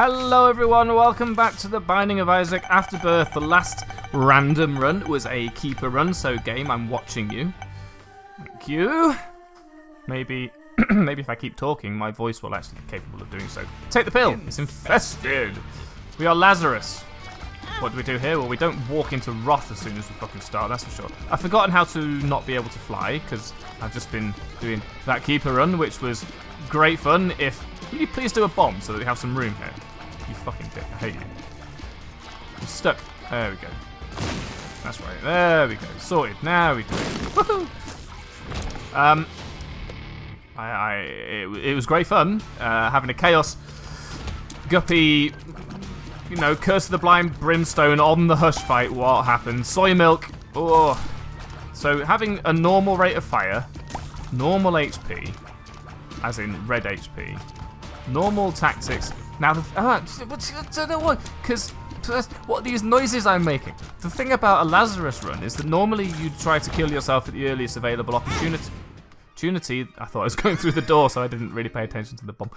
Hello everyone, welcome back to The Binding of Isaac Afterbirth. The last random run was a keeper run, so game, I'm watching you. Thank you. Maybe if I keep talking, my voice will actually be capable of doing so. Take the pill, it's infested. We are Lazarus. What do we do here? Well, we don't walk into wrath as soon as we fucking start, that's for sure. I've forgotten how to not be able to fly, because I've just been doing that keeper run, which was great fun. Will you please do a bomb so that we have some room here? You fucking dick, I hate you. I'm stuck. There we go. That's right, there we go. Sorted, now we do it. Woohoo! It was great fun, having a Chaos Guppy, you know, Curse of the Blind, Brimstone on the Hush fight. What happened? Soy milk. Oh. So having a normal rate of fire, normal HP, as in red HP, normal tactics. Now, I don't know why, because what are these noises I'm making? The thing about a Lazarus run is that normally you try to kill yourself at the earliest available opportunity. I thought I was going through the door, so I didn't really pay attention to the bomb.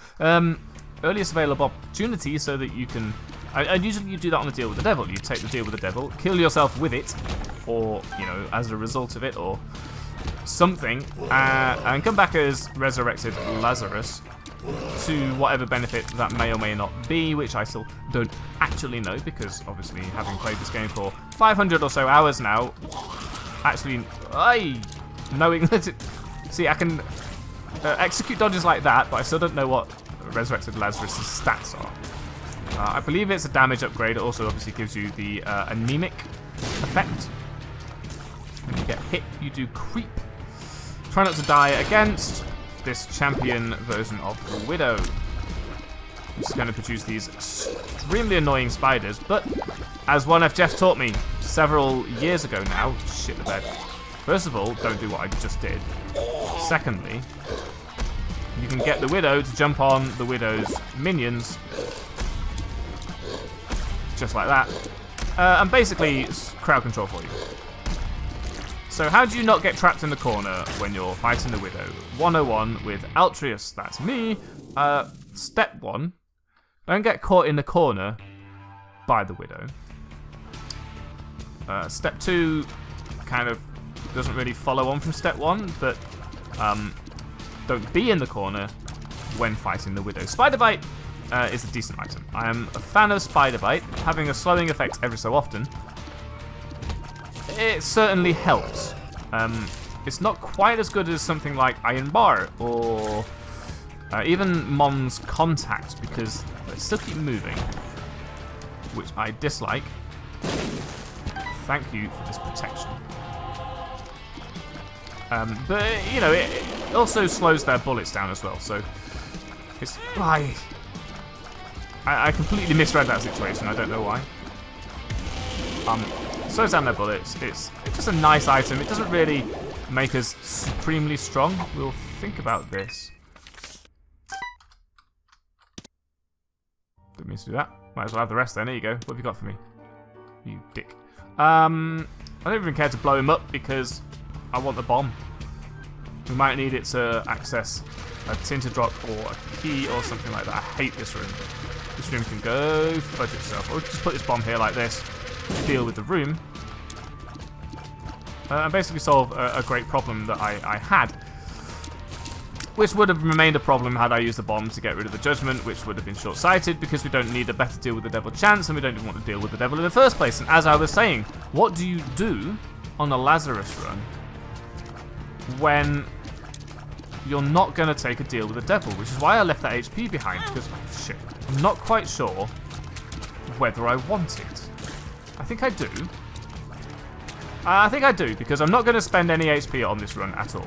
Earliest available opportunity so that you can... And usually you do that on a deal with the devil. You take the deal with the devil, kill yourself with it, or, you know, as a result of it, or something, and come back as resurrected Lazarus to whatever benefit that may or may not be, which I still don't actually know, because obviously having played this game for 500 or so hours now, actually, knowing that it... See, I can execute dodges like that, but I still don't know what Resurrected Lazarus' stats are. I believe it's a damage upgrade. It also obviously gives you the anemic effect. When you get hit, you do creep. Try not to die against this champion version of the Widow. This is going to produce these extremely annoying spiders, but as 1FGeff taught me several years ago now, shit the bed. First of all, don't do what I just did. Secondly, you can get the Widow to jump on the Widow's minions, just like that, and basically crowd control for you. So how do you not get trapped in the corner when you're fighting the Widow? 101 with Altreus, that's me. Step 1, don't get caught in the corner by the Widow. Step 2 kind of doesn't really follow on from step 1, but don't be in the corner when fighting the Widow. Spiderbite is a decent item. I am a fan of Spiderbite, having a slowing effect every so often. It certainly helps. It's not quite as good as something like Iron Bar or even Mom's Contact, because they still keep moving, which I dislike. Thank you for this protection. But, you know, it also slows their bullets down as well, so it's... I completely misread that situation, I don't know why. Slows down their bullets, it's just a nice item, it doesn't really make us supremely strong. We'll think about this. Didn't mean to do that. Might as well have the rest then, there you go. What have you got for me? You dick. I don't even care to blow him up because... I want the bomb. We might need it to access a tinder drop or a key or something like that. I hate this room. This room can go fudge itself. Or just put this bomb here like this, deal with the room, and basically solve a great problem that I had. Which would have remained a problem had I used the bomb to get rid of the judgment, which would have been short-sighted because we don't need a better deal with the devil chance and we don't even want to deal with the devil in the first place. And as I was saying, what do you do on a Lazarus run when you're not going to take a deal with the devil, which is why I left that HP behind, because, oh, shit, I'm not quite sure whether I want it. I think I do. I think I do, because I'm not going to spend any HP on this run at all,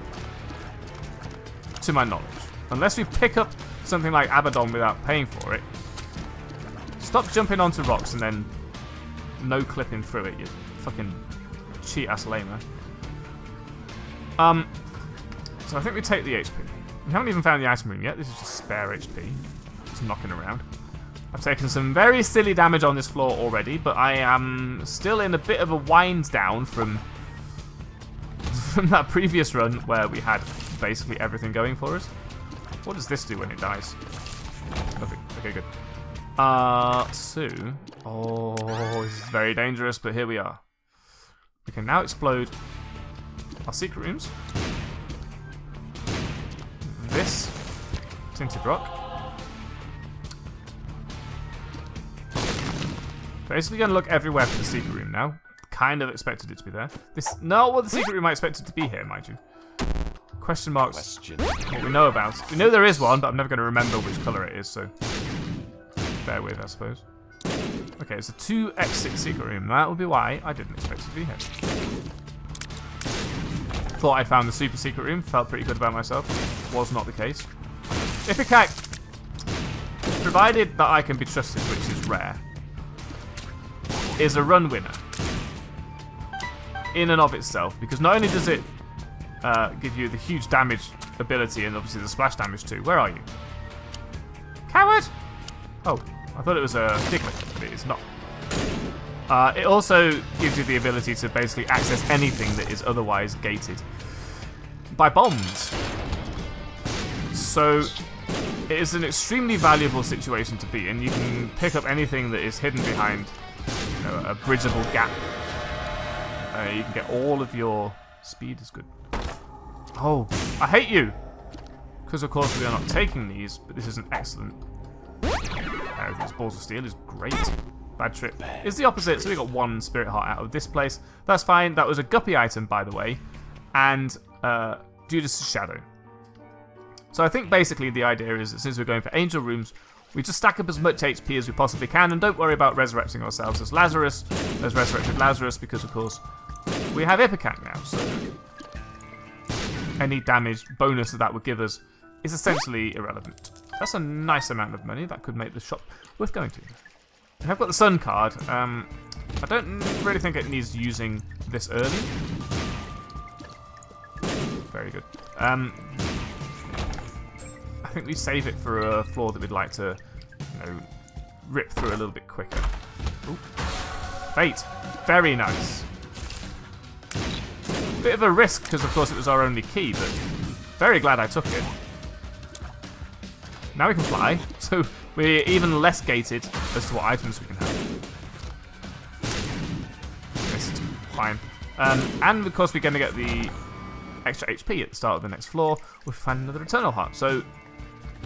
to my knowledge. Unless we pick up something like Abaddon without paying for it. Stop jumping onto rocks and then no clipping through it, you fucking cheat-ass lamer. So I think we take the HP. We haven't even found the item room yet. This is just spare HP. Just knocking around. I've taken some very silly damage on this floor already, but I am still in a bit of a wind down from that previous run where we had basically everything going for us. What does this do when it dies? Nothing. Okay, good. Oh, this is very dangerous, but here we are. We can now explode our secret rooms. This tinted rock. Basically gonna look everywhere for the secret room now. Kind of expected it to be there. This well, the secret room I expected to be here, mind you. Question marks. What we know about. We know there is one, but I'm never gonna remember which colour it is, so bear with, I suppose. Okay, it's a 2x6 secret room. That would be why I didn't expect it to be here. Thought I found the super secret room. Felt pretty good about myself. Was not the case. Ipecac! Provided that I can be trusted, which is rare, is a run winner in and of itself, because not only does it give you the huge damage ability and obviously the splash damage too. Where are you? Coward! Oh, I thought it was a Diglett, but it's not. It also gives you the ability to basically access anything that is otherwise gated by bombs. So it is an extremely valuable situation to be in. You can pick up anything that is hidden behind, you know, a bridgeable gap. You can get all of your speed is good. Oh, I hate you! Because of course we are not taking these, but this is an excellent. These balls of steel is great. Bad Trip is the opposite, so we got one Spirit Heart out of this place. That's fine. That was a Guppy item, by the way, and Judas' shadow. So I think basically the idea is that since we're going for angel rooms, we just stack up as much HP as we possibly can, and don't worry about resurrecting ourselves as Lazarus, as resurrected Lazarus, because of course we have Ipecac now. So any damage bonus that would give us is essentially irrelevant. That's a nice amount of money. That could make the shop worth going to. And I've got the Sun card. I don't really think it needs using this early. Very good. I think we save it for a floor that we'd like to, you know, rip through a little bit quicker. Ooh. Fate. Very nice. Bit of a risk because, of course, it was our only key, but very glad I took it. Now we can fly, so we're even less gated as to what items we can have. Missed. Fine. And of course we're going to get the extra HP at the start of the next floor. We'll find another Eternal Heart. So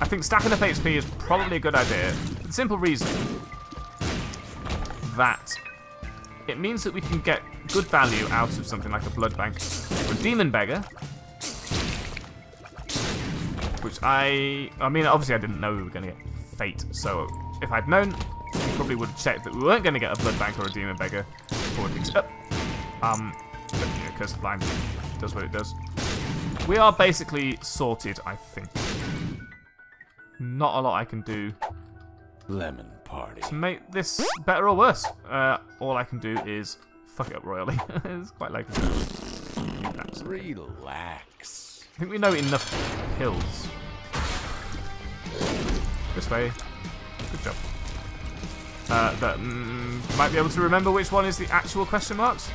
I think stacking up HP is probably a good idea, for the simple reason that it means that we can get good value out of something like a Blood Bank or a Demon Beggar. Which I mean, obviously I didn't know we were going to get Fate, so if I'd known, we probably would have checked that we weren't going to get a Blood Bank or a Demon Beggar before we picked it up. But, you know, Curse of the Blind does what it does. We are basically sorted, I think. Not a lot I can do. Lemon party. To make this better or worse, all I can do is fuck it up royally. It's quite like that. Relax. I think we know enough hills. This way. Good job. That might be able to remember which one is the actual question marks.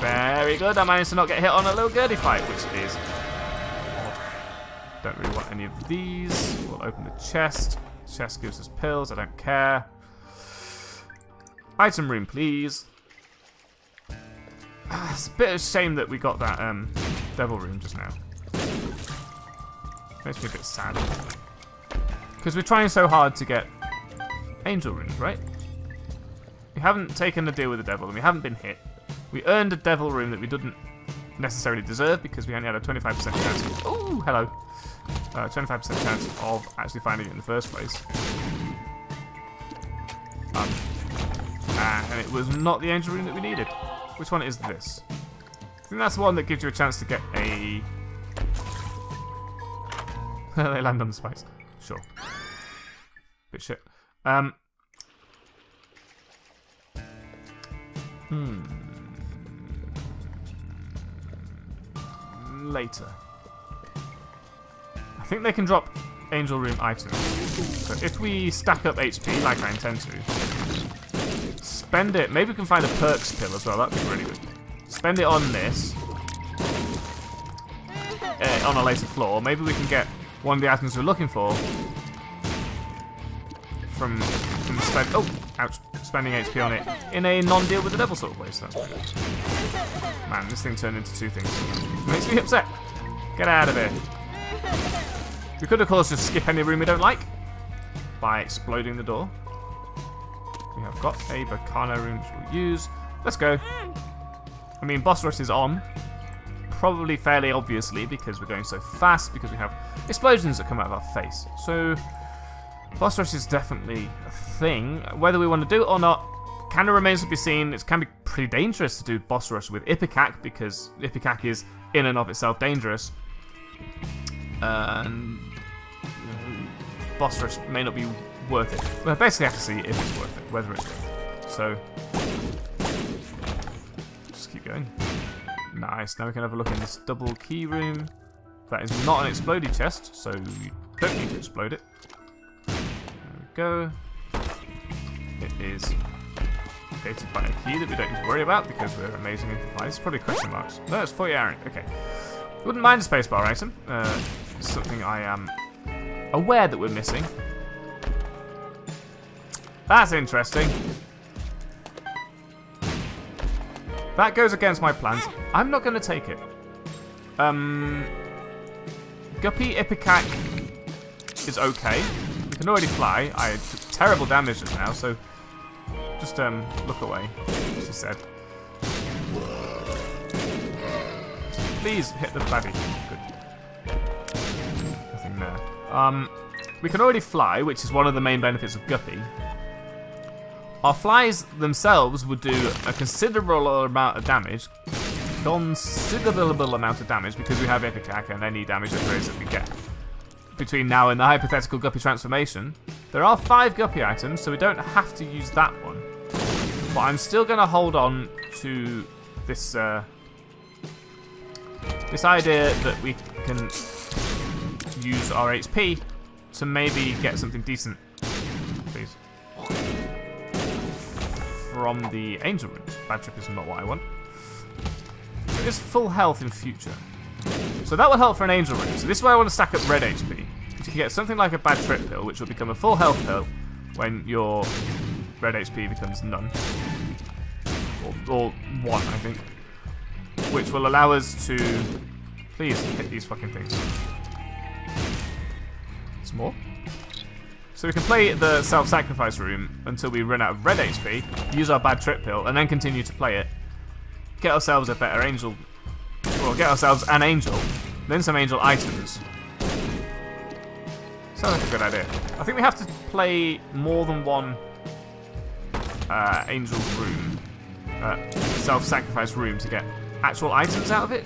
Very good. I managed to not get hit on a little girdy fight, which is odd. Don't really want any of these. We'll open the chest. Chest gives us pills. I don't care. Item room, please. It's a bit of a shame that we got that devil room just now. Makes me a bit sad. Because we're trying so hard to get angel rooms, right? We haven't taken a deal with the devil and we haven't been hit. We earned a devil room that we didn't necessarily deserve because we only had a 25% chance. Ooh, hello. 25% chance of actually finding it in the first place. And it was not the angel room that we needed. Which one is this? I think that's the one that gives you a chance to get a... They land on the spikes. Sure. Bit shit. Later. I think they can drop angel room items. So if we stack up HP like I intend to, spend it. Maybe we can find a perks pill as well. That'd be really good. Spend it on this. On a later floor. Maybe we can get one of the items we're looking for from from spending, spending HP on it in a non-deal with the devil sort of way, so that's pretty good. Man, this thing turned into two things. It makes me upset. Get out of here. We could, of course, just skip any room we don't like by exploding the door. We have got a Bacano room which we'll use. Let's go. I mean, Boss Rush is on. Probably fairly obviously because we're going so fast, because we have explosions that come out of our face. So, Boss Rush is definitely a thing. Whether we want to do it or not kind of remains to be seen. It can be pretty dangerous to do Boss Rush with Ipecac because Ipecac is in and of itself dangerous. And Boss Rush may not be worth it. Well, I basically have to see if it's worth it, whether it's worth it. So, just keep going. Nice, now we can have a look in this double key room. That is not an exploded chest, so you don't need to explode it. There we go. It is dated by a key that we don't need to worry about because we're amazing improvisers. Probably question marks. No, it's 40 iron. Okay. Wouldn't mind a spacebar item. Something I am aware that we're missing. That's interesting. That goes against my plans. I'm not going to take it. Guppy Ipecac is okay. We can already fly. I took terrible damage just now, so just look away, she said. Please hit the baddie. Good. Nothing there. We can already fly, which is one of the main benefits of Guppy. Our flies themselves would do a considerable amount of damage. Considerable amount of damage because we have Ipecac and any damage that there is that we get. Between now and the hypothetical Guppy transformation, there are 5 Guppy items, so we don't have to use that one. But I'm still going to hold on to this this idea that we can use our HP to maybe get something decent. Please. From the angel rooms. Bad Trip is not what I want. It is full health in future. So that will help for an angel room. So this is why I want to stack up red HP. Because you can get something like a Bad Trip pill, which will become a full health pill when your red HP becomes none. Or one, I think. Which will allow us to... Please, hit these fucking things. Some more. So we can play the self-sacrifice room until we run out of red HP, use our Bad Trip pill, and then continue to play it. Get ourselves a better angel, or get ourselves an angel, then some angel items. Sounds like a good idea. I think we have to play more than one angel room, self-sacrifice room to get actual items out of it.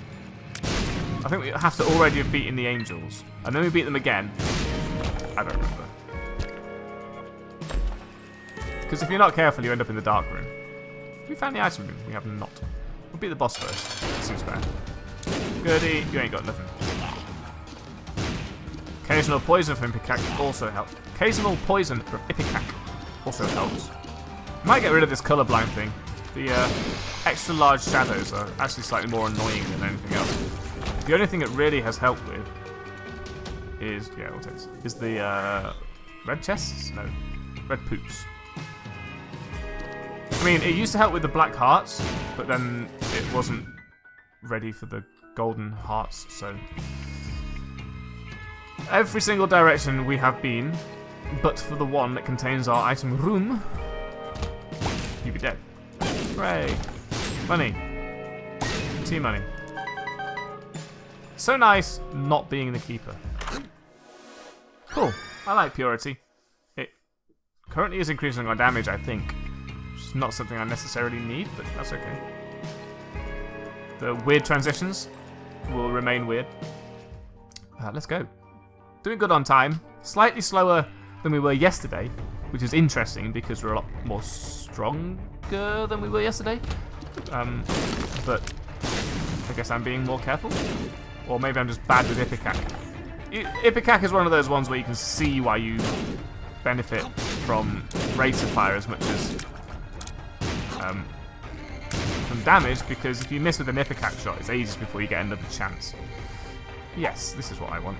I think we have to already have beaten the angels, and then we beat them again. I don't remember. Because if you're not careful, you end up in the dark room. Have we found the item room? We have not. We'll beat the boss first. That seems fair. Gertie, you ain't got nothing. Occasional poison from Ipecac also helps. Occasional poison from Ipecac also helps. Might get rid of this colourblind thing. The extra large shadows are actually slightly more annoying than anything else. The only thing it really has helped with is... Yeah, we'll take this. Is the red chests? No. Red poops. I mean, it used to help with the black hearts, but then it wasn't ready for the golden hearts, so... Every single direction we have been, but for the one that contains our item room, you'd be dead. Hooray! Money. Tea money. So nice not being the keeper. Cool. I like Purity. It currently is increasing our damage, I think. It's not something I necessarily need, but that's okay. The weird transitions will remain weird. Let's go. Doing good on time. Slightly slower than we were yesterday, which is interesting because we're a lot more stronger than we were yesterday. But I guess I'm being more careful. Or maybe I'm just bad with Ipecac. Ipecac is one of those ones where you can see why you benefit from rate of fire as much as... from damage, because if you miss with an Ipecac shot, it's ages before you get another chance. Yes, this is what I want.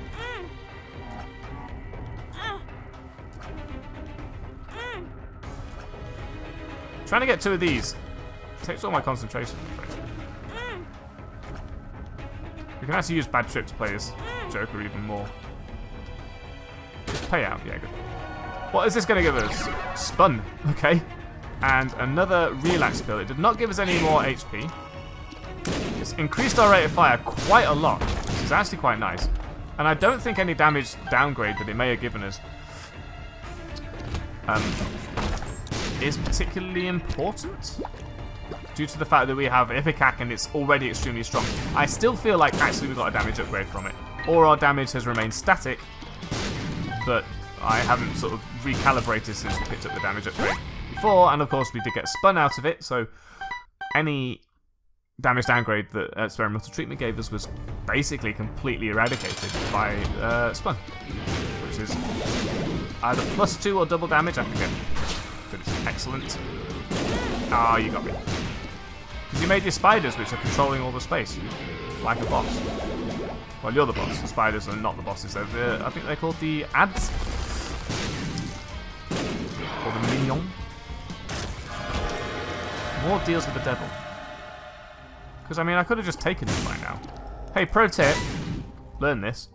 Trying to get two of these. It takes all my concentration. You can actually use Bad Trip to play this Joker even more. Just payout, yeah, good. What is this going to give us? Spun, okay. And another Relax build. It did not give us any more HP. It's increased our rate of fire quite a lot, which is actually quite nice. And I don't think any damage downgrade that it may have given us is particularly important, due to the fact that we have Ipecac and it's already extremely strong. I still feel like actually we got a damage upgrade from it, or our damage has remained static, but I haven't sort of recalibrated since we picked up the damage upgrade before, and of course we did get spun out of it, so any damage downgrade that experimental treatment gave us was basically completely eradicated by spun, which is either +2 or double damage, I forget. But it's excellent. Ah, you got me. Because you made your spiders, which are controlling all the space, like a boss. Well, you're the boss. The spiders are not the bosses. They're, I think they're called the ads. Or the minion. More deals with the devil. Because, I mean, I could have just taken him by now. Hey, pro tip. Learn this.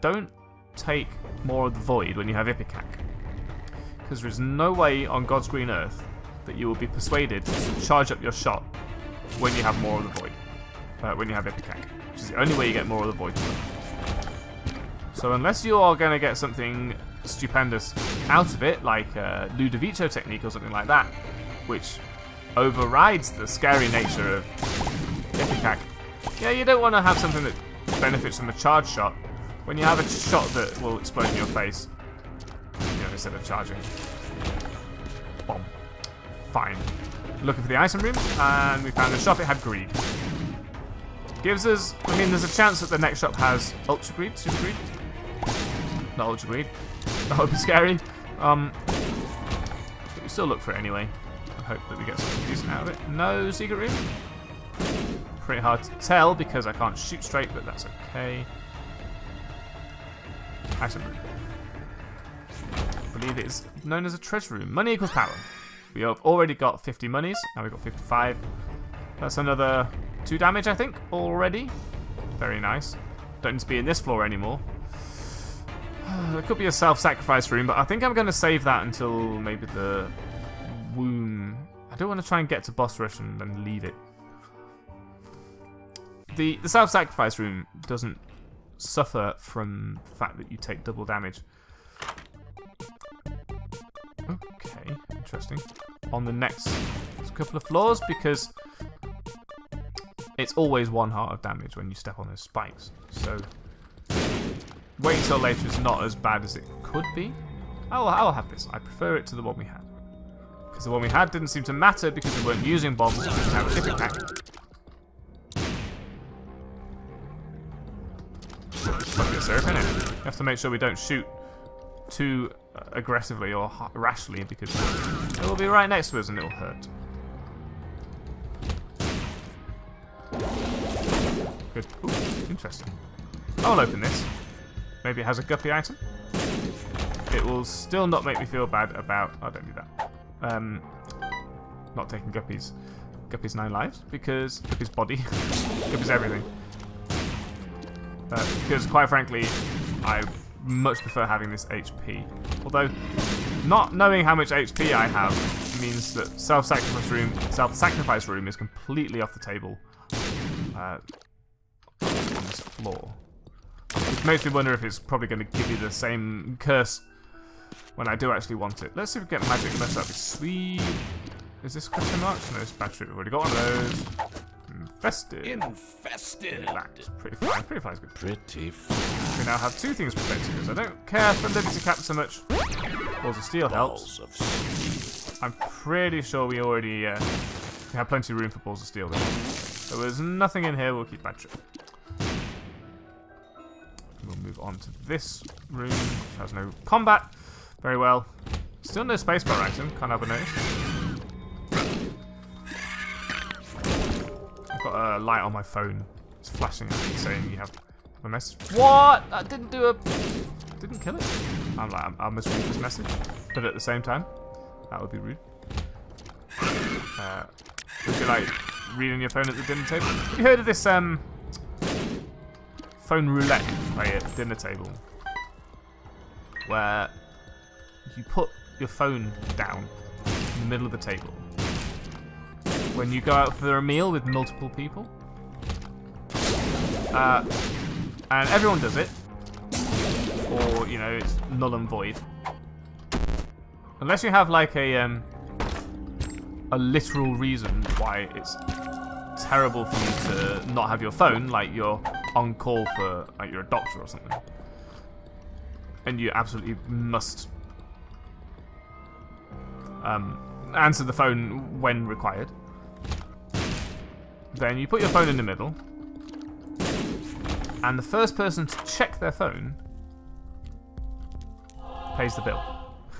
Don't take more of the Void when you have Ipecac. Because there is no way on God's green earth that you will be persuaded to charge up your shot when you have more of the Void. When you have Ipecac, which is the only way you get more of the Void. So unless you are going to get something stupendous out of it, like Ludovico technique or something like that, which overrides the scary nature of Ipecac, yeah, you don't want to have something that benefits from a charge shot when you have a shot that will explode in your face, you know, instead of charging. Bomb. Fine. Looking for the item room, and we found a shop. It had greed. Gives us, I mean, there's a chance that the next shop has ultra greed, super greed. Not ultra greed. That would be scary. But we still look for it anyway. I hope that we get something decent out of it. No secret room. Pretty hard to tell because I can't shoot straight, but that's okay. Item room. I believe it is known as a treasure room. Money equals power. We have already got 50 monies. Now we've got 55. That's another 2 damage, I think, already. Very nice. Don't need to be in this floor anymore. There could be a self-sacrifice room, but I think I'm going to save that until maybe the womb. I don't want to try and get to Boss Rush and then leave it. The self-sacrifice room doesn't suffer from the fact that you take double damage. Okay, interesting. On the next couple of floors, because it's always 1 heart of damage when you step on those spikes. So waiting until later is not as bad as it could be. I'll have this. I prefer it to the one we had. Because the one we had didn't seem to matter because we weren't using bombs, we didn't have a different pack. You have to make sure we don't shoot too aggressively or rashly because it will be right next to us and it will hurt. Good. Ooh, interesting. I'll open this. Maybe it has a Guppy item. It will still not make me feel bad about... Oh, don't do that. Not taking Guppy's... Guppy's 9 lives because... Guppy's body. Guppy's everything. Because, quite frankly, I much prefer having this HP. Although, not knowing how much HP I have means that self-sacrifice room is completely off the table on this floor. Which makes me wonder if it's probably going to give you the same curse when I do actually want it. Let's see if we get magic unless that'd be sweet. Is this question marks? No, it's battery. We've already got one of those. Infested. Relax. Pretty fly. Pretty fly's good. Pretty fly. We now have 2 things protecting us. I don't care for liberty cap so much. Balls of steel helps. I'm pretty sure we already have plenty of room for balls of steel. There was nothing in here. We'll keep Bad Trip. We'll move on to this room, which has no combat. Very well. Still no spacebar item. Can't have a notice. Got a light on my phone. It's flashing at me saying you have a message. What? That didn't do a... Didn't kill it. I'm like, I'll misread this message. But at the same time, that would be rude. If you're like reading your phone at the dinner table. Have you heard of this phone roulette play at the dinner table? Where you put your phone down in the middle of the table. When you go out for a meal with multiple people. And everyone does it. Or, you know, it's null and void. Unless you have like a literal reason why it's terrible for you to not have your phone, like you're on call for, like you're a doctor or something. And you absolutely must answer the phone when required. Then you put your phone in the middle. And the first person to check their phone pays the bill.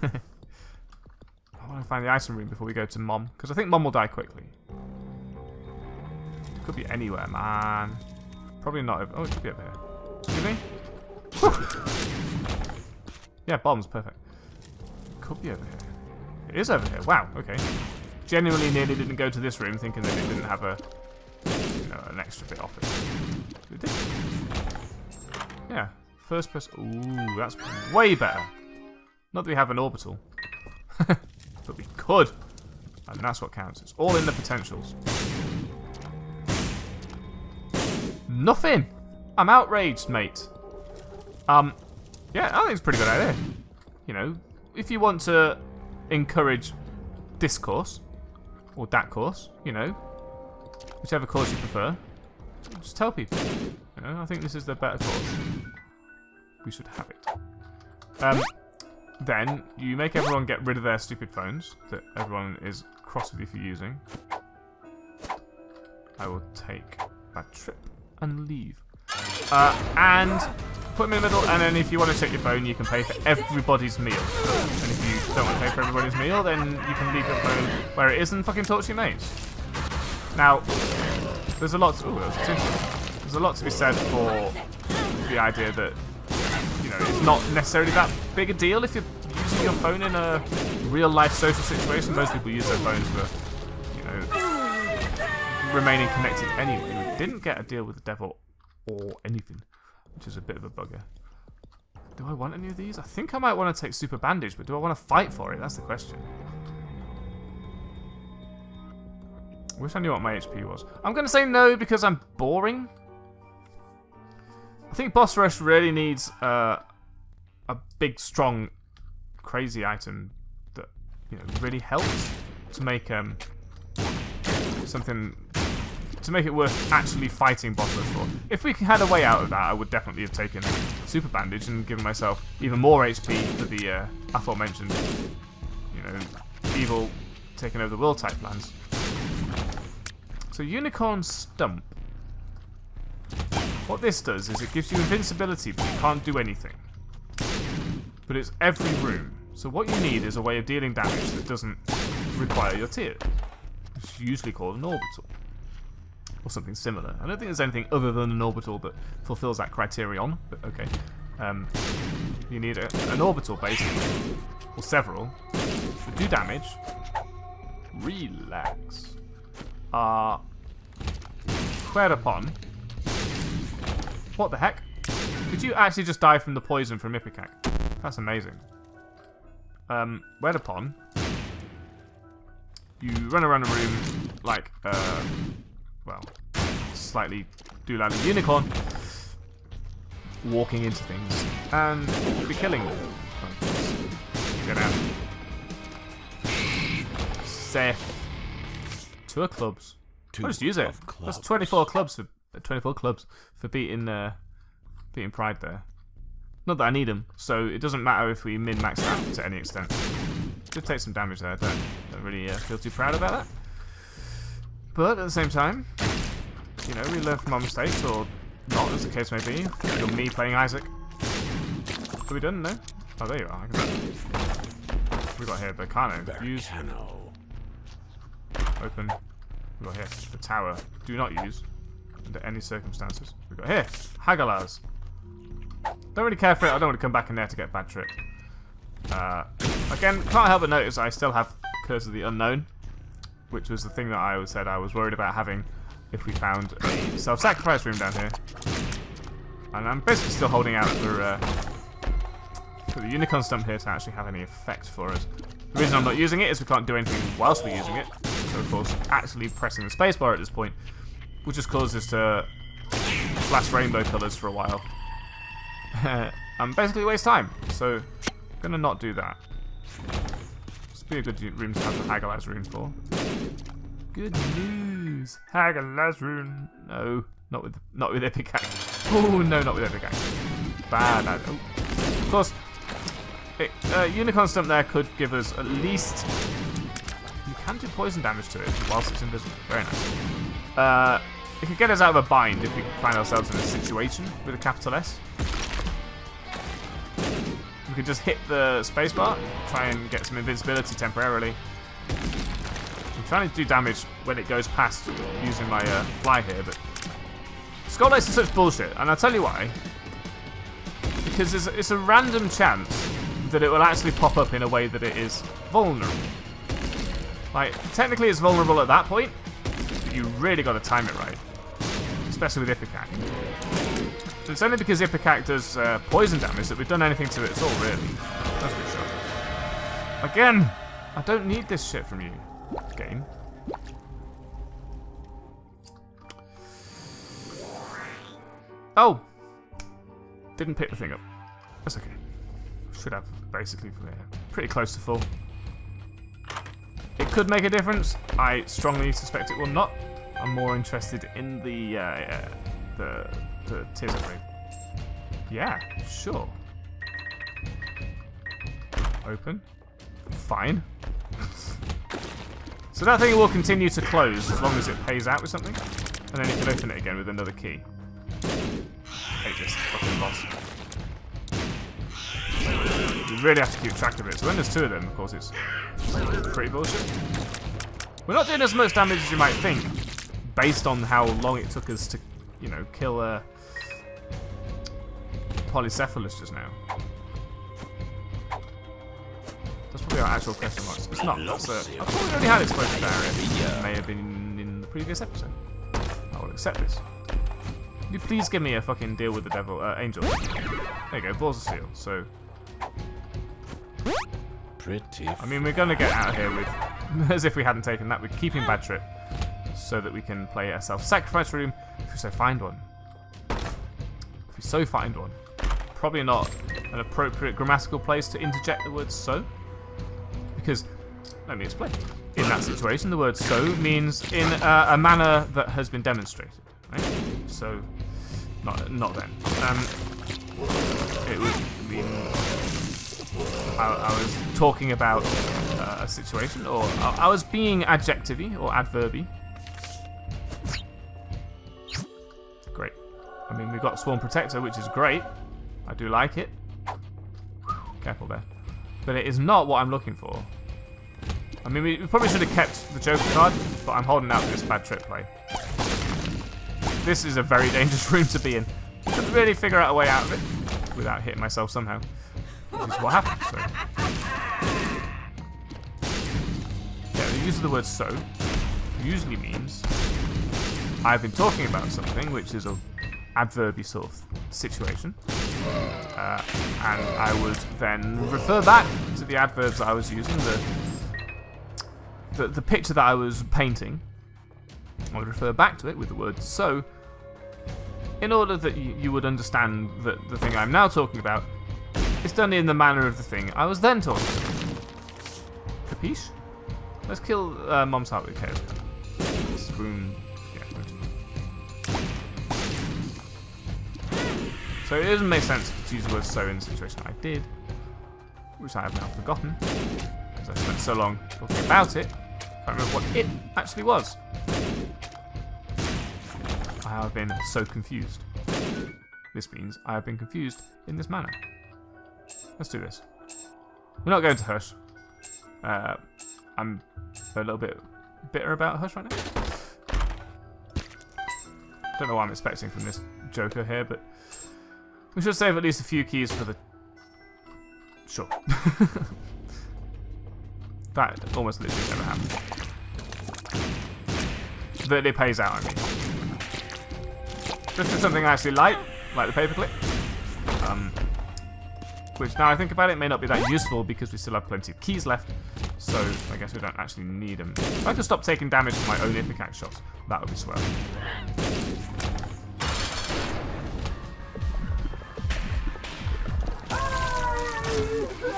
I want to find the item room before we go to Mom, because I think Mom will die quickly. Could be anywhere, man. Probably not over. Oh, it could be over here. Could be? Yeah, bombs, perfect. Could be over here. It is over here. Wow. Okay. Genuinely nearly didn't go to this room, thinking that it didn't have a, you know, an extra bit off it. It did. Yeah. First person. Ooh, that's way better. Not that we have an orbital. But we could. And that's what counts. It's all in the potentials. Nothing! I'm outraged, mate. Yeah, I think it's a pretty good idea. You know, if you want to encourage discourse, or that course, you know, whichever course you prefer, just tell people. You know, I think this is the better course. We should have it. Then you make everyone get rid of their stupid phones that everyone is cross with you for using. I will take Bad Trip and leave. And put them in the middle, and then if you want to check your phone, you can pay for everybody's meal. And if you don't want to pay for everybody's meal, then you can leave your phone where it is and fucking talk to your mates. Now, there's a lot to, there's a lot to be said for the idea that, you know, it's not necessarily that big a deal if you're using your phone in a real-life social situation. Most people use their phones for, you know, remaining connected anyway. We didn't get a deal with the devil or anything, which is a bit of a bugger. Do I want any of these? I think I might want to take Super Bandage, but do I want to fight for it? That's the question. I wish I knew what my HP was. I'm going to say no because I'm boring. I think Boss Rush really needs a big, strong, crazy item that, you know, really helps to make something to make it worth actually fighting Boss Rush for. If we had a way out of that, I would definitely have taken Super Bandage and given myself even more HP for the aforementioned, you know, evil taking over the world type plans. So Unicorn Stump. What this does is it gives you invincibility, but you can't do anything. But it's every room. So what you need is a way of dealing damage that doesn't require your tier. It's usually called an orbital. Or something similar. I don't think there's anything other than an orbital that fulfills that criterion, but okay. You need an orbital, basically. Or several. But do damage. Relax. Whereupon... What the heck? Did you actually just die from the poison from Ipecac? That's amazing. Whereupon, you run around the room like, well, slightly doolally unicorn, walking into things, and you'll be killing them. Get out. Safe. Two of Clubs. I'll just use it. That's 24 clubs for... 24 clubs for beating Pride there. Not that I need them, so it doesn't matter if we min-max that to any extent. Did take some damage there, don't really feel too proud about that. But at the same time, you know, we learn from our mistakes, or not, as the case may be. You're me playing Isaac. Are we done? No? Oh, there you are. We got here Bacano. Use. Open. We got here the tower. Do not use. Under any circumstances. We've got here, Hagalaz. Don't really care for it, I don't want to come back in there to get Bad Trip. Again, can't help but notice I still have Curse of the Unknown. which was the thing that I said I was worried about having if we found a self-sacrifice room down here. And I'm basically still holding out for the Unicorn Stump here to actually have any effect for us. The reason I'm not using it is we can't do anything whilst we're using it. So of course, actually pressing the spacebar at this point will just cause us to flash rainbow colours for a while. And basically waste time. So I'm going to not do that. This would be a good room to have the Hagalaz room for. Good news! Hagalaz room! No, not with Ipecac. Oh no, not with Ipecac. Bad. Oh. Of course, Unicorn Stump there could give us at least... You can do poison damage to it whilst it's invisible. Very nice. It could get us out of a bind if we find ourselves in a situation with a capital S. We could just hit the spacebar, try and get some invincibility temporarily. I'm trying to do damage when it goes past using my fly here, but Skulldice is such bullshit, and I'll tell you why. Because it's a random chance that it will actually pop up in a way that it is vulnerable. Like, technically it's vulnerable at that point, but you really got to time it right. Especially with Ipecac. And it's only because Ipecac does poison damage that we've done anything to it at all, really. That's a good shot. Again! I don't need this shit from you, game. Oh! Didn't pick the thing up. That's okay. Should have, basically, from here. Pretty close to full. It could make a difference. I strongly suspect it will not. I'm more interested in the tears upgrade. Yeah, sure. Open. Fine. So that thing will continue to close as long as it pays out with something. And then you can open it again with another key. I hate this fucking boss. You really have to keep track of it. So when there's two of them, of course, it's pretty bullshit. We're not doing as much damage as you might think, based on how long it took us to, you know, kill a Polycephalus just now. That's probably our actual question marks. It's not. That's a, I probably already had explosive barrier. It may have been in the previous episode. I will accept this. Can you please give me a fucking deal with the devil, angel? There you go, balls of steel. So, pretty. I mean, we're gonna get out of here with, as if we hadn't taken that. We're keeping Bad Trip so that we can play a self-sacrifice room if we so find one. If we so find one, probably not an appropriate grammatical place to interject the word "so," because let me explain. In that situation, the word "so" means in a manner that has been demonstrated. Right? So, not then. It would mean I was talking about a situation, or I was being adjectivey or adverby. Great. I mean, we've got Swarm Protector, which is great. I do like it. Careful there. But it is not what I'm looking for. I mean, we probably should have kept the Joker card, but I'm holding out for this Bad Trip play. This is a very dangerous room to be in. I could really figure out a way out of it without hitting myself somehow. Which is what happened, so. Yeah, the use of the word "so" usually means I've been talking about something, which is an adverby sort of situation. And I would then refer back to the adverbs that I was using, the picture that I was painting. I would refer back to it with the word "so," in order that you would understand that the thing I'm now talking about is done in the manner of the thing I was then talking about. Capiche? Let's kill Mom's Heart with chaos. This room, yeah. So it doesn't make sense to use the word "so" in the situation I did, which I have now forgotten, because I spent so long talking about it, I can't remember what it actually was. I have been so confused. This means I have been confused in this manner. Let's do this. We're not going to Hush. I'm a little bit bitter about Hush right now. Don't know what I'm expecting from this Joker here, but we should save at least a few keys for the... Sure. That almost literally never happened. that it pays out, I mean. This is something I actually like the paperclip. Which, now I think about it, may not be that useful because we still have plenty of keys left. So, I guess we don't actually need them. If I could stop taking damage from my own Ipecac shots, that would be swell.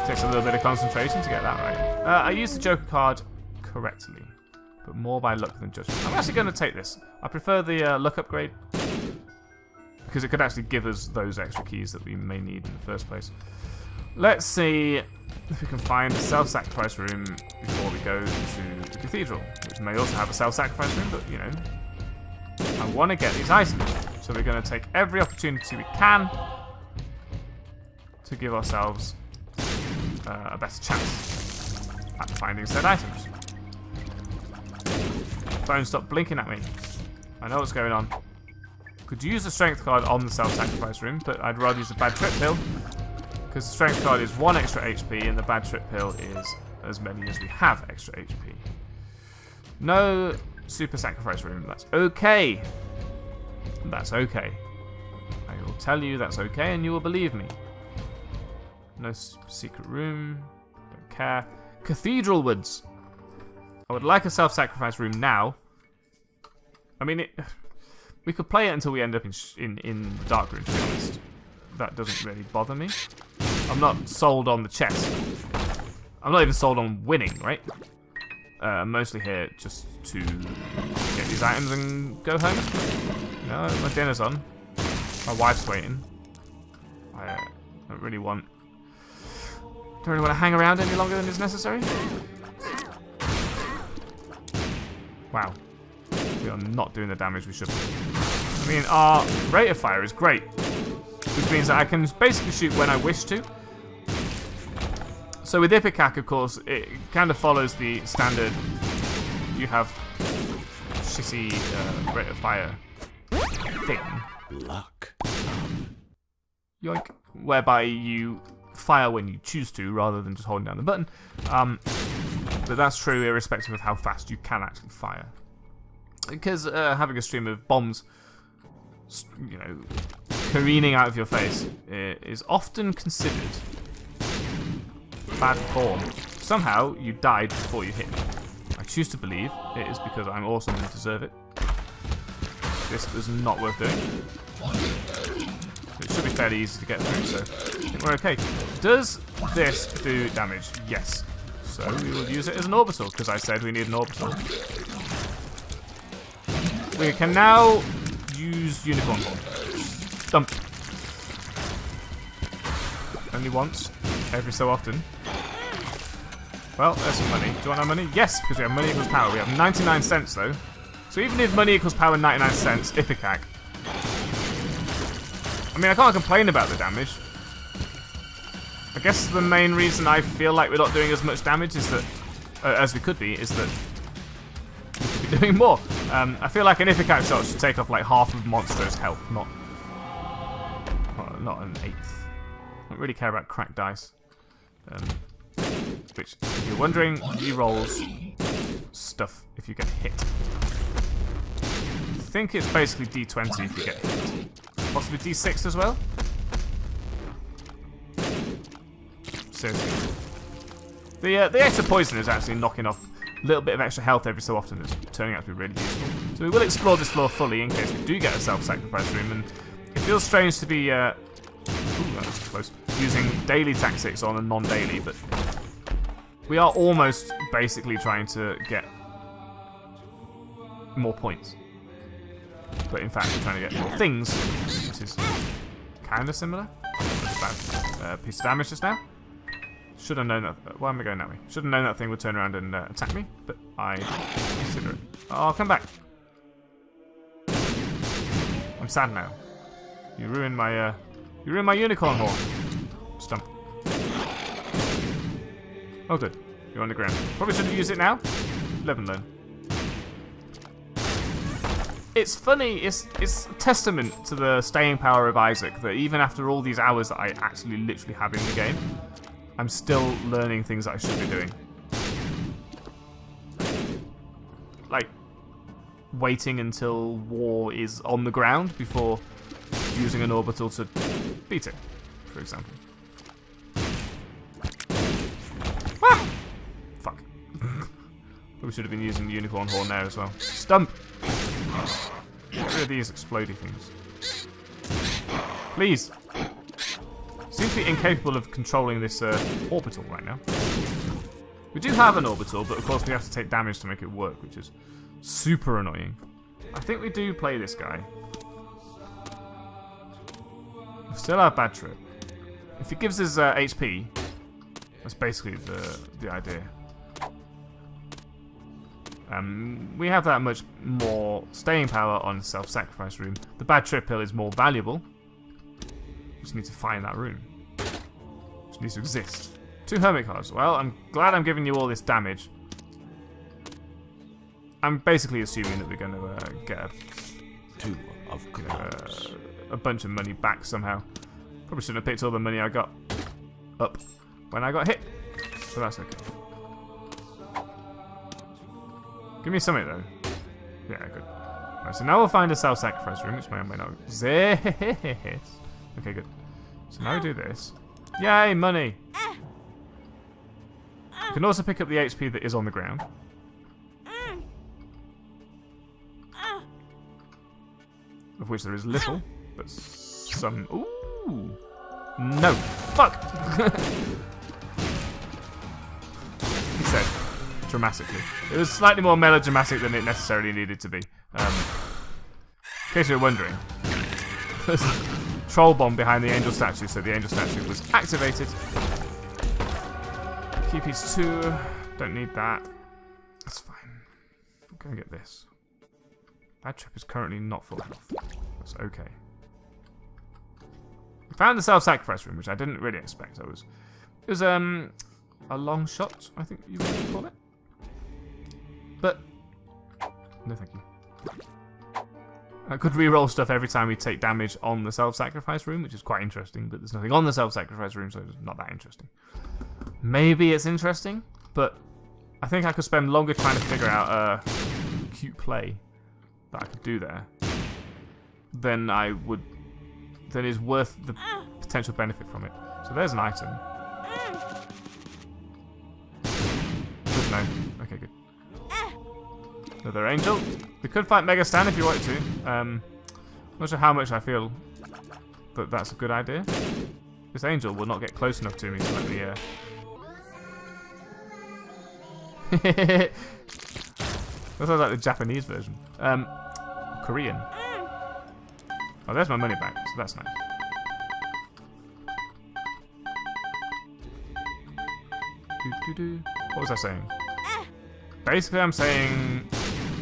Takes a little bit of concentration to get that right. I used the Joker card correctly, but more by luck than judgment. I'm actually going to take this. I prefer the luck upgrade, because it could actually give us those extra keys that we may need in the first place. Let's see if we can find a self-sacrifice room before we go to the cathedral, which may also have a self-sacrifice room, but, you know, I want to get these items. So we're going to take every opportunity we can to give ourselves a better chance at finding said items. Phone, stop blinking at me. I know what's going on. Could use the strength card on the self-sacrifice room, but I'd rather use the bad trip pill, because the strength card is 1 extra HP and the bad trip pill is as many as we have extra HP. No super sacrifice room. That's okay. That's okay. I will tell you that's okay and you will believe me. No secret room. Don't care. Cathedral Woods. I would like a self-sacrifice room now. I mean, we could play it until we end up in dark room, to be honest. That doesn't really bother me. I'm not sold on the chest. I'm not even sold on winning, right? I'm mostly here just to get these items and go home. No, my dinner's on. My wife's waiting. I don't really want... Don't really want to hang around any longer than is necessary. Wow. We are not doing the damage we should be. I mean, our rate of fire is great, which means that I can basically shoot when I wish to. So with Ipecac, of course, it kind of follows the standard you have shitty rate of fire thing. Luck. Yoink. Whereby you fire when you choose to, rather than just holding down the button. But that's true irrespective of how fast you can actually fire. Because having a stream of bombs, you know, careening out of your face is often considered bad form. Somehow you died before you hit me. I choose to believe it is because I'm awesome and deserve it. This was not worth doing. It should be fairly easy to get through, so I think we're okay. Does this do damage? Yes. So we will use it as an orbital, because I said we need an orbital. We can now use Unicorn Stump. Only once, every so often. Well, there's some money. Do you want our money? Yes, because we have money equals power. We have 99 cents, though. So even if money equals power 99 cents, Ipecac. I mean, I can't complain about the damage. I guess the main reason I feel like we're not doing as much damage is that, as we could be, is that we could be doing more. I feel like an Ipecac shot should take off like half of Monstro's health, not an eighth. I don't really care about cracked dice. Which, if you're wondering, re-rolls stuff if you get hit. I think it's basically D20 if you get hit. Possibly D6 as well? Seriously. The extra poison is actually knocking off a little bit of extra health every so often. It's turning out to be really useful. So we will explore this floor fully in case we do get a self-sacrifice room. And it feels strange to be ooh, that was close. Using daily tactics on a non-daily, but we are almost basically trying to get more points. But in fact, we're trying to get more things, which is kind of similar. That's a bad piece of damage just now. Should have known that. Why am I going that way? Should have known that thing would turn around and attack me, but I consider it. Oh, come back. I'm sad now. You ruined my. You ruined my unicorn horn. Stump. Oh, good. You're on the ground. Probably shouldn't use it now. Lemon though. It's funny, it's a testament to the staying power of Isaac that even after all these hours that I actually literally have in the game, I'm still learning things that I should be doing. Like, waiting until War is on the ground before using an orbital to beat it, for example. Ah! Fuck. We should have been using the unicorn horn there as well. Stump! Get rid of these explodey things. Please! Seems to be incapable of controlling this orbital right now. We do have an orbital, but of course we have to take damage to make it work, which is super annoying. I think we do play this guy. We still have Bad Trip. If he gives us HP, that's basically the idea. We have that much more staying power on Self-Sacrifice Room. The Bad Trip pill is more valuable. We just need to find that room, which needs to exist. 2 hermit cards. Well, I'm glad I'm giving you all this damage. I'm basically assuming that we're going to get a, a bunch of money back somehow. Probably shouldn't have picked all the money I got up when I got hit, so that's okay. Give me something though. Yeah, good. Right, so now we'll find a self-sacrifice room, which may or may not exist. Okay, good. So now we do this. Yay, money! You can also pick up the HP that is on the ground. Of which there is little, but some... Ooh! No! Fuck! He said, dramatically. It was slightly more melodramatic than it necessarily needed to be. In case you're wondering. There's a troll bomb behind the angel statue, so the angel statue was activated. Key piece 2. Don't need that. That's fine. I'm going to get this. Bad Trip is currently not full health. That's okay. I found the self-sacrifice room, which I didn't really expect. It was a long shot, I think you would call it. But no, thank you. I could reroll stuff every time we take damage on the self-sacrifice room, which is quite interesting. But there's nothing on the self-sacrifice room, so it's not that interesting. Maybe it's interesting, but I think I could spend longer trying to figure out a cute play that I could do there than I would. Then is worth the potential benefit from it. So there's an item. Good, no. Okay, good. Another angel. We could fight Mega Stan if you wanted to. Not sure how much I feel that that's a good idea. This angel will not get close enough to me to let me. That sounds like the Japanese version. Korean. Oh, there's my money back, so that's nice. What was I saying? Basically, I'm saying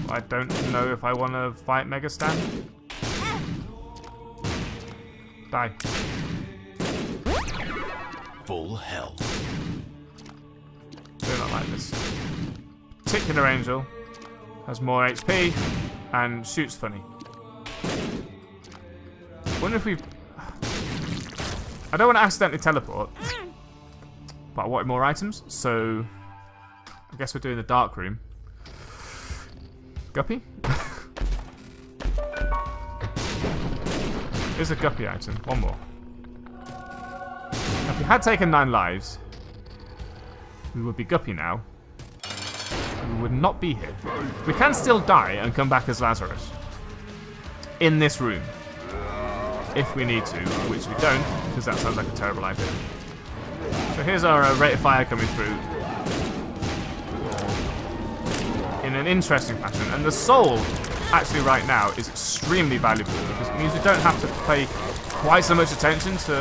I don't know if I want to fight Mega Stan. Die. Full health. Do not like this. Particular angel has more HP and shoots funny. Wonder if we... I don't want to accidentally teleport, but I wanted more items, so I guess we're doing the dark room. Guppy? Here's a Guppy item. One more. Now, if we had taken 9 lives, we would be Guppy now. We would not be here. We can still die and come back as Lazarus. In this room. If we need to, which we don't, because that sounds like a terrible idea. So here's our rate of fire coming through in an interesting fashion, and the soul actually right now is extremely valuable because it means we don't have to pay quite so much attention to.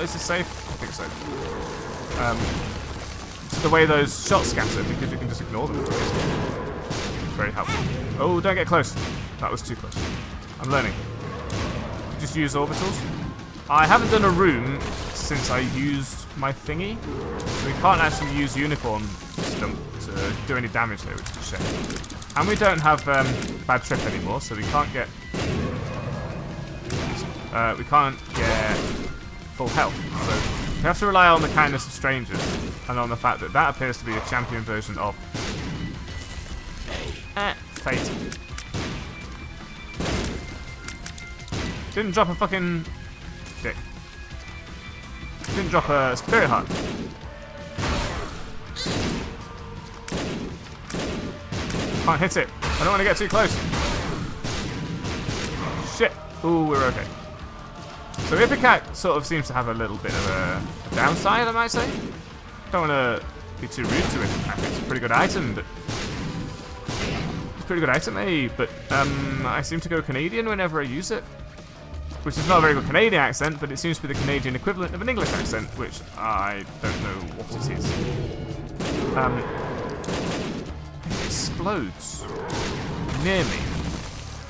Is this safe? I think so. To the way those shots scatter, because you can just ignore them. It's very helpful. Oh, don't get close. That was too close. I'm learning. Just use orbitals. I haven't done a room since I used my thingy, so we can't actually use Unicorn Stump to do any damage there, which is a shame. And we don't have Bad Trip anymore, so we can't get full health. So we have to rely on the kindness of strangers and on the fact that that appears to be a champion version of Fate. Didn't drop a fucking dick. Didn't drop a spirit heart. Can't hit it. I don't want to get too close. Shit. Ooh, we're okay. So Ipecac sort of seems to have a little bit of a downside, I might say. Don't want to be too rude to Ipecac. It's a pretty good item, but... It's a pretty good item, eh? But I seem to go Canadian whenever I use it. Which is not a very good Canadian accent, but it seems to be the Canadian equivalent of an English accent, which I don't know what it is. It explodes near me.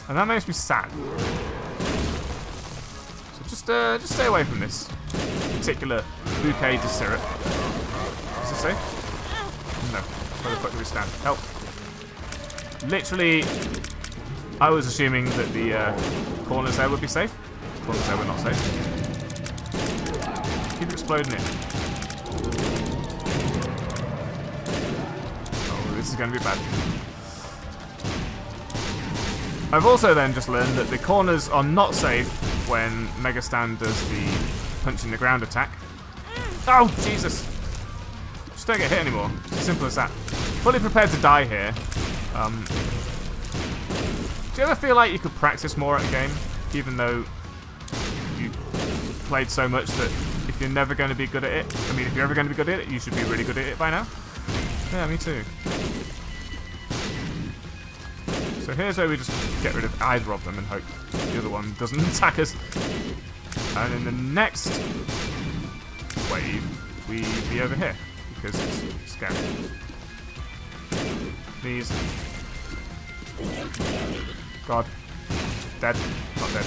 And that makes me sad. Just stay away from this particular bouquet de syrup. Is this safe? No. Where the fuck do we stand? Help. Literally, I was assuming that the corners there would be safe. Corners there were not safe. Keep exploding it. Oh, this is going to be bad. I've also then just learned that the corners are not safe when Mega Stan does the punch in the ground attack. Oh, Jesus! Just don't get hit anymore. It's simple as that. Fully prepared to die here. Do you ever feel like you could practice more at a game? Even though you played so much that if you're never going to be good at it, I mean, if you're ever going to be good at it, you should be really good at it by now. Yeah, me too. So here's where we just get rid of either of them and hope the other one doesn't attack us. And in the next wave, we'll be over here, because it's scary. Please. God. Dead. Not dead.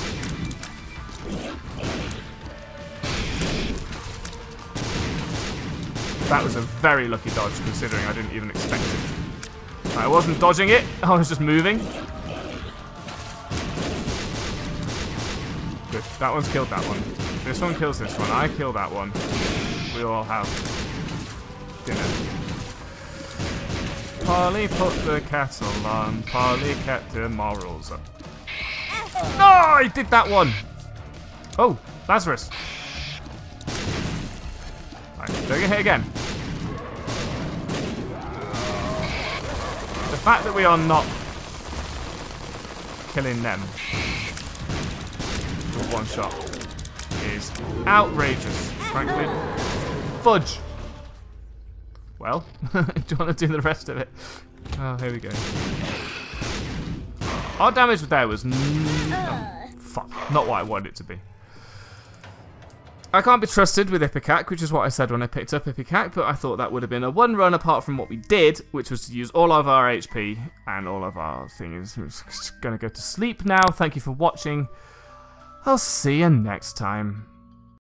That was a very lucky dodge, considering I didn't even expect it. I wasn't dodging it, I was just moving. Good, that one's killed that one. This one kills this one, I kill that one. We all have dinner. Polly put the kettle on, Polly kept the morals up. No, I did that one! Oh, Lazarus. Alright, don't get hit again. The fact that we are not killing them with one shot is outrageous, frankly. Fudge! Well, do you want to do the rest of it? Oh, here we go. Our damage there was... fuck, not what I wanted it to be. I can't be trusted with Ipecac, which is what I said when I picked up Ipecac, but I thought that would have been a one run apart from what we did, which was to use all of our HP and all of our things. I'm just going to go to sleep now. Thank you for watching. I'll see you next time.